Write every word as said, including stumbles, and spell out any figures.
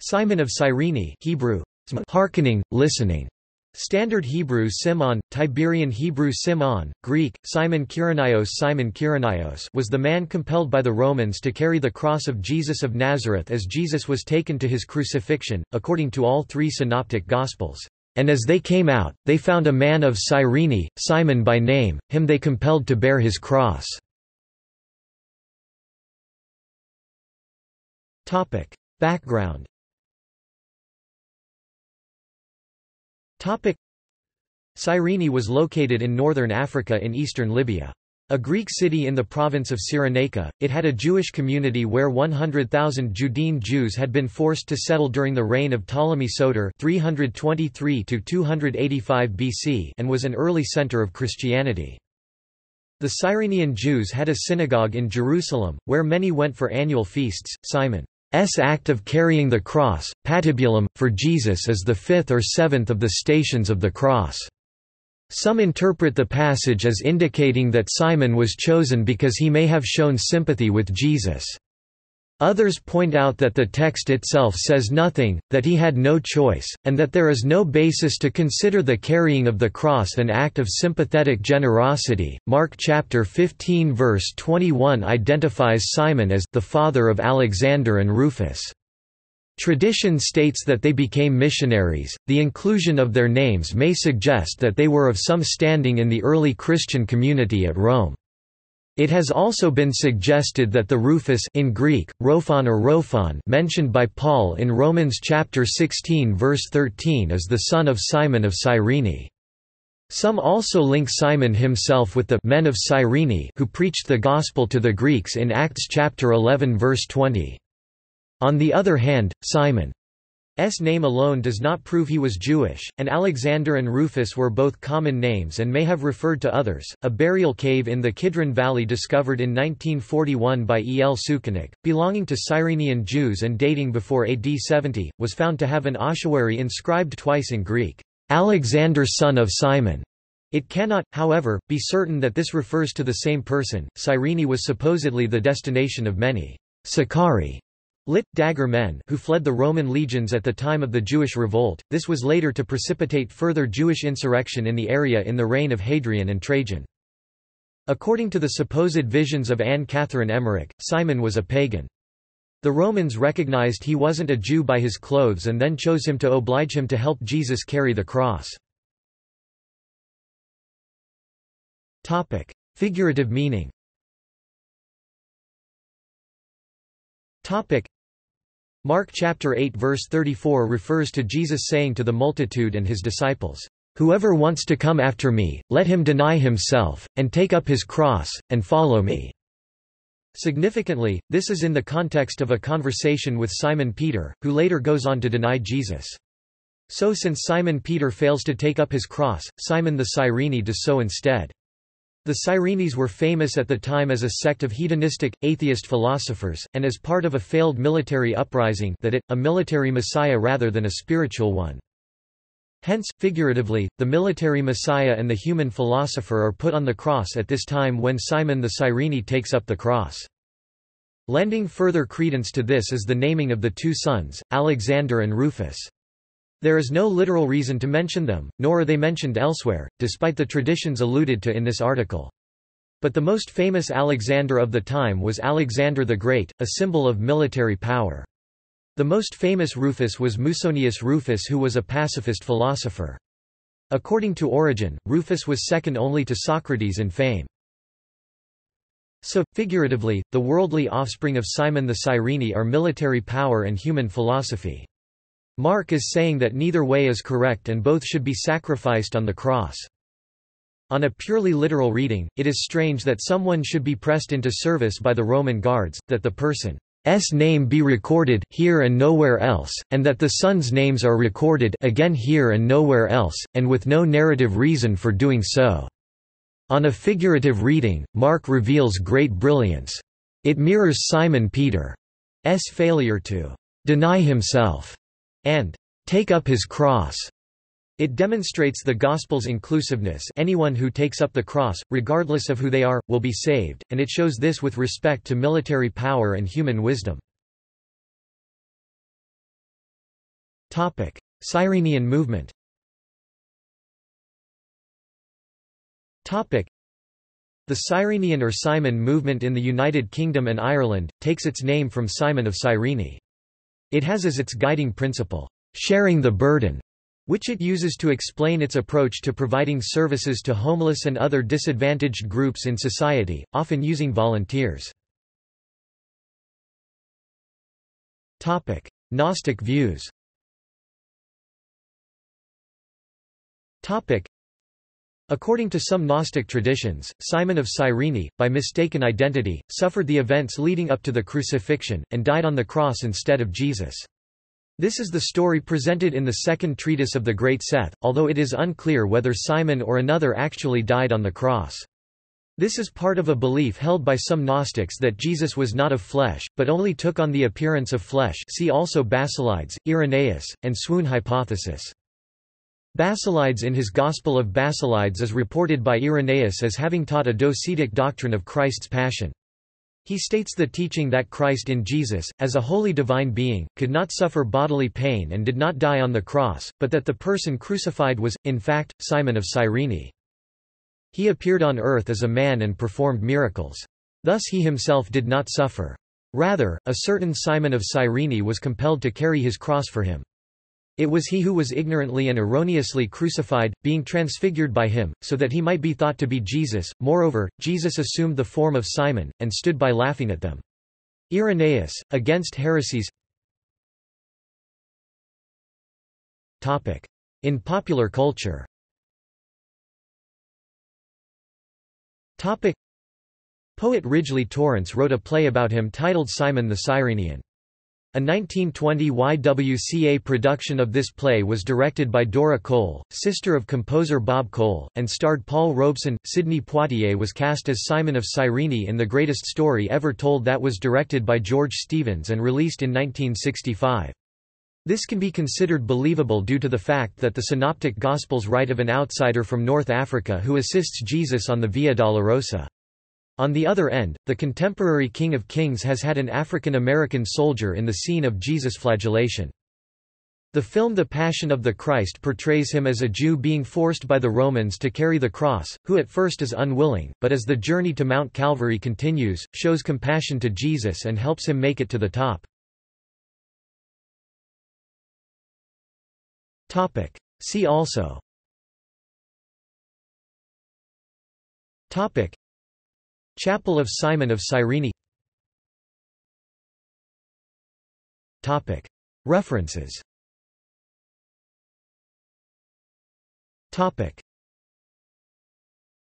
Simon of Cyrene, Hebrew, hearkening, listening. Standard Hebrew Simon, Tiberian Hebrew Simon, Greek, Simon Kyrenaios Simon Kyrenaios was the man compelled by the Romans to carry the cross of Jesus of Nazareth as Jesus was taken to his crucifixion, according to all three Synoptic Gospels. And as they came out, they found a man of Cyrene, Simon by name, him they compelled to bear his cross. Background. Cyrene was located in northern Africa in eastern Libya. A Greek city in the province of Cyrenaica, it had a Jewish community where one hundred thousand Judean Jews had been forced to settle during the reign of Ptolemy Soter three twenty-three to two eighty-five B C and was an early center of Christianity. The Cyrenian Jews had a synagogue in Jerusalem, where many went for annual feasts. Simon's act of carrying the cross, patibulum, for Jesus is the fifth or seventh of the stations of the cross. Some interpret the passage as indicating that Simon was chosen because he may have shown sympathy with Jesus. Others point out that the text itself says nothing, that he had no choice, and that there is no basis to consider the carrying of the cross an act of sympathetic generosity. Mark chapter fifteen verse twenty-one identifies Simon as the father of Alexander and Rufus. Tradition states that they became missionaries. The inclusion of their names may suggest that they were of some standing in the early Christian community at Rome. It has also been suggested that the Rufus in Greek, Rophon or Rophon mentioned by Paul in Romans chapter sixteen verse thirteen is the son of Simon of Cyrene. Some also link Simon himself with the men of Cyrene who preached the gospel to the Greeks in Acts chapter eleven verse twenty. On the other hand, Simon's name alone does not prove he was Jewish, and Alexander and Rufus were both common names and may have referred to others. A burial cave in the Kidron Valley discovered in nineteen forty-one by E. L. Sukenik, belonging to Cyrenian Jews and dating before A D seventy, was found to have an ossuary inscribed twice in Greek, "Alexander son of Simon." It cannot, however, be certain that this refers to the same person. Cyrene was supposedly the destination of many Sicarii. Lit. Dagger men who fled the Roman legions at the time of the Jewish revolt. This was later to precipitate further Jewish insurrection in the area in the reign of Hadrian and Trajan. According to the supposed visions of Anne Catherine Emmerich, Simon was a pagan. The Romans recognized he wasn't a Jew by his clothes and then chose him to oblige him to help Jesus carry the cross. Topic: Figurative meaning. Topic: Mark chapter eight verse thirty-four refers to Jesus saying to the multitude and his disciples, "Whoever wants to come after me, let him deny himself, and take up his cross, and follow me." Significantly, this is in the context of a conversation with Simon Peter, who later goes on to deny Jesus. So since Simon Peter fails to take up his cross, Simon the Cyrene does so instead. The Cyrenes were famous at the time as a sect of hedonistic, atheist philosophers, and as part of a failed military uprising that it, a military messiah rather than a spiritual one. Hence, figuratively, the military messiah and the human philosopher are put on the cross at this time when Simon the Cyrene takes up the cross. Lending further credence to this is the naming of the two sons, Alexander and Rufus. There is no literal reason to mention them, nor are they mentioned elsewhere, despite the traditions alluded to in this article. But the most famous Alexander of the time was Alexander the Great, a symbol of military power. The most famous Rufus was Musonius Rufus, who was a pacifist philosopher. According to Origen, Rufus was second only to Socrates in fame. So, figuratively, the worldly offspring of Simon the Cyrene are military power and human philosophy. Mark is saying that neither way is correct and both should be sacrificed on the cross. On a purely literal reading, it is strange that someone should be pressed into service by the Roman guards, that the person's name be recorded here and nowhere else, and that the sons' names are recorded again here and nowhere else, and with no narrative reason for doing so. On a figurative reading, Mark reveals great brilliance. It mirrors Simon Peter's failure to deny himself and take up his cross. It demonstrates the gospel's inclusiveness. Anyone who takes up the cross, regardless of who they are, will be saved, and it shows this with respect to military power and human wisdom. Topic: Cyrenian movement. Topic: The Cyrenian or Simon movement in the United Kingdom and Ireland takes its name from Simon of Cyrene. It has as its guiding principle sharing the burden, which it uses to explain its approach to providing services to homeless and other disadvantaged groups in society, often using volunteers. Topic: Gnostic views. Topic: According to some Gnostic traditions, Simon of Cyrene, by mistaken identity, suffered the events leading up to the crucifixion, and died on the cross instead of Jesus. This is the story presented in the second treatise of the Great Seth, although it is unclear whether Simon or another actually died on the cross. This is part of a belief held by some Gnostics that Jesus was not of flesh, but only took on the appearance of flesh. See also Basilides, Irenaeus, and swoon hypothesis. Basilides in his Gospel of Basilides is reported by Irenaeus as having taught a docetic doctrine of Christ's passion. He states the teaching that Christ in Jesus, as a holy divine being, could not suffer bodily pain and did not die on the cross, but that the person crucified was, in fact, Simon of Cyrene. He appeared on earth as a man and performed miracles. Thus he himself did not suffer. Rather, a certain Simon of Cyrene was compelled to carry his cross for him. It was he who was ignorantly and erroneously crucified, being transfigured by him, so that he might be thought to be Jesus. Moreover, Jesus assumed the form of Simon, and stood by laughing at them. Irenaeus, Against Heresies. In popular culture. Poet Ridgely Torrance wrote a play about him titled Simon the Cyrenian. A nineteen twenty Y W C A production of this play was directed by Dora Cole, sister of composer Bob Cole, and starred Paul Robeson. Sidney Poitier was cast as Simon of Cyrene in The Greatest Story Ever Told, that was directed by George Stevens and released in nineteen sixty-five. This can be considered believable due to the fact that the Synoptic Gospels write of an outsider from North Africa who assists Jesus on the Via Dolorosa. On the other end, the contemporary King of Kings has had an African-American soldier in the scene of Jesus' flagellation. The film The Passion of the Christ portrays him as a Jew being forced by the Romans to carry the cross, who at first is unwilling, but as the journey to Mount Calvary continues, shows compassion to Jesus and helps him make it to the top. Topic. See also. Topic. Chapel of Simon of Cyrene. Topic. References. Topic.